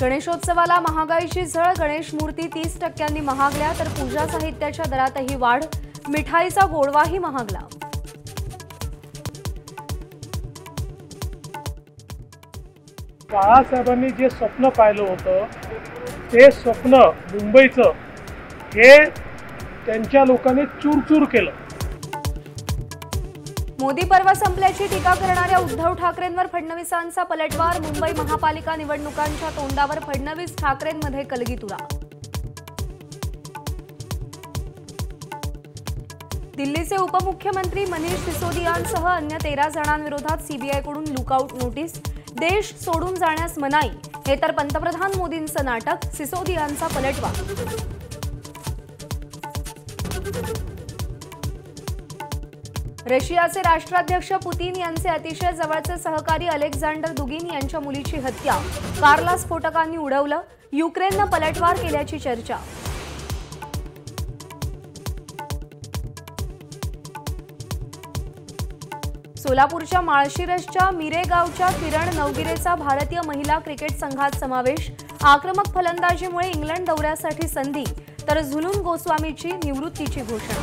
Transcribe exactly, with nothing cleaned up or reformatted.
गणेशोत्सवाला महागाईची झळ। गणेश मूर्ती तीस टक्क्यांनी महागल्या, तर पूजा साहित्याच्या दरातही वाढ। मिठाईचा गोडवाही महागला। बाळासाहेबांनी जे स्वप्न पाहिलं होतं ते स्वप्न मुंबईचं हे त्यांच्या लोकांनी चूरचूर केलं। मोदी पर्व संपल्याची टीका करणाऱ्या उद्धव ठाकरेंवर फडणवीसांचा पलटवार। मुंबई महापालिका निवडणुकांच्या तोंडावर फडणवीस ठाकरेंमध्ये कलगीतुरा। दिल्लीचे उपमुख्यमंत्री मनीष सिसोदियांसह अन्य तेरा जणांविरोधात सीबीआयकडून लुकआउट नोटीस। देश सोडून जाण्यास मनाई, हे तर पंतप्रधान मोदींचं नाटक। सिसोदियांचा पलटवार। रशियाचे राष्ट्राध्यक्ष पुतिन यांचे अतिशय जवळचे सहकारी अलेक्झांडर दुगीन यांच्या मुलीची हत्या। कारला स्फोटकांनी उडवलं। युक्रेननं पलटवार केल्याची चर्चा। सोलापूरच्या माळशिरसच्या मिरेगावच्या किरण नवगिरेचा भारतीय महिला क्रिकेट संघात समावेश। आक्रमक फलंदाजीमुळे इंग्लंड दौऱ्यासाठी संधी, तर झुलून गोस्वामीची निवृत्तीची घोषणा।